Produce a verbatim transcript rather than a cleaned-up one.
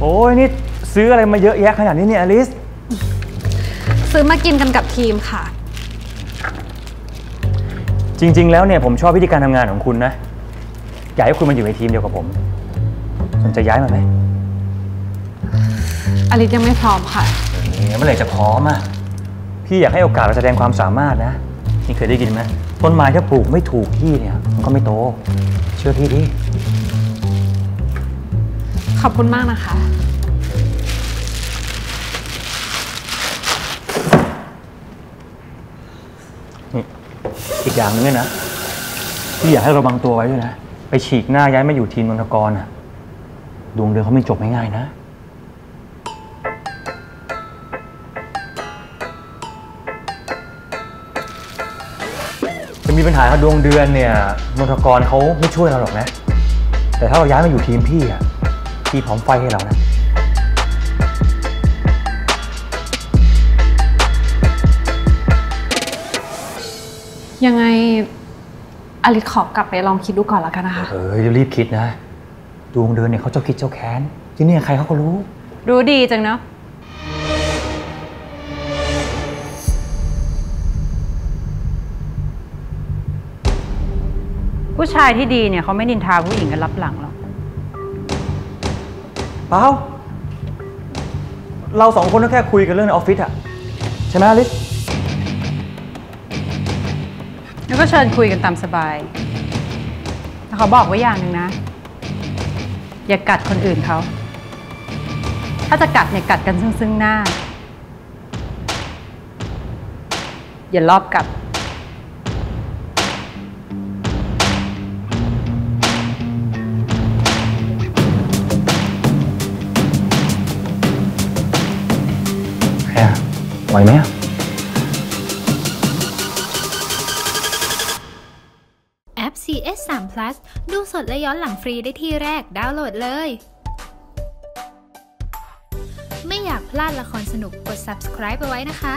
โอ้ยนี่ซื้ออะไรมาเยอะแยะขนาดนี้เนี่ยอลิสซื้อมากินกันกับทีมค่ะจริงๆแล้วเนี่ยผมชอบวิธีการทำงานของคุณนะอยากให้คุณมาอยู่ในทีมเดียวกับผมสนใจย้ายมาไหมอลิสยังไม่พร้อมค่ะเมื่อไหร่จะพร้อมอ่ะพี่อยากให้โอกาสเราแสดงความสามารถนะนี่เคยได้ยินไหมต้นไม้ถ้าปลูกไม่ถูกที่เนี่ยมันก็ไม่โตเชื่อพี่ดิขอบคุณมากนะคะอีกอย่างนึงนะพี่อยากให้ระวังตัวไว้ด้วยนะไปฉีกหน้าย้ายมาอยู่ทีมมังกรอ่ะดวงเดือนเขาไม่จบง่ายๆนะจะมีปัญหากับดวงเดือนเนี่ยมังกรเขาไม่ช่วยเราหรอกนะแต่ถ้าเราย้ายมาอยู่ทีมพี่อ่ะพี่พร้อมไฟให้เรานะยังไงอลิสขอกลับไปลองคิดดูก่อนแล้วกันนะคะเออรีบคิดนะดวงเดือนเนี่ยเขาเจ้าคิดเจ้าแค้นที่นี่ใครเขาก็รู้รู้ดีจังเนาะผู้ชายที่ดีเนี่ยเขาไม่นินทาผู้หญิงกันลับหลังหรอกเปล่าเราสองคนก็แค่คุยกันเรื่องในออฟฟิศอะใช่ไหมอลิสก็เชิญคุยกันตามสบายแต่เขาบอกไว้อย่างหนึ่งนะอย่ากัดคนอื่นเขาถ้าจะกัดเนี่ยกัดกันซึ่งซึ่งหน้าอย่ารอบกัดแค่ไหวไหมซี เอส สาม พลัส ดูสดและย้อนหลังฟรีได้ที่แรกดาวน์โหลดเลยไม่อยากพลาดละครสนุกกด ซับสไครบ์ เอาไว้นะคะ